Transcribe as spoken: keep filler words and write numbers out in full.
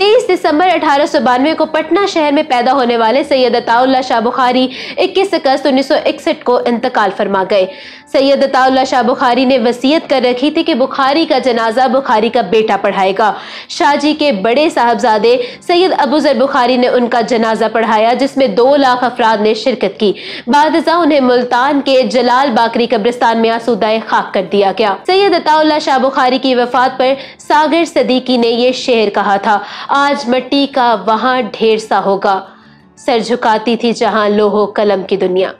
तेईस दिसंबर अठारह सौ बानवे को पटना शहर में पैदा होने वाले सैयद अताउल्लाह शाहबुखारी इक्कीस अगस्त उन्नीस सौ इकसठ को इंतकाल फरमा गए। सैयद अताउल्लाह शाहबुखारी ने वसीयत कर रखी थी कि बुखारी का जनाजा बुखारी का बेटा पढ़ाएगा। शाहजी के बड़े साहबजादे सैयद अबूजर बुखारी ने उनका जनाजा पढ़ाया, जिसमें दो लाख अफराद ने शिरकत की। बाद उन्हें मुल्तान के जलाल बाकरी कब्रिस्तान में आसूदाए खाक कर दिया गया। सैयद अताउल्लाह शाहबुखारी की वफात पर सागिर सदीकी ने ये शेर कहा था, आज मिट्टी का वहाँ ढेर सा होगा, सर झुकाती थी जहाँ लोहो कलम की दुनिया।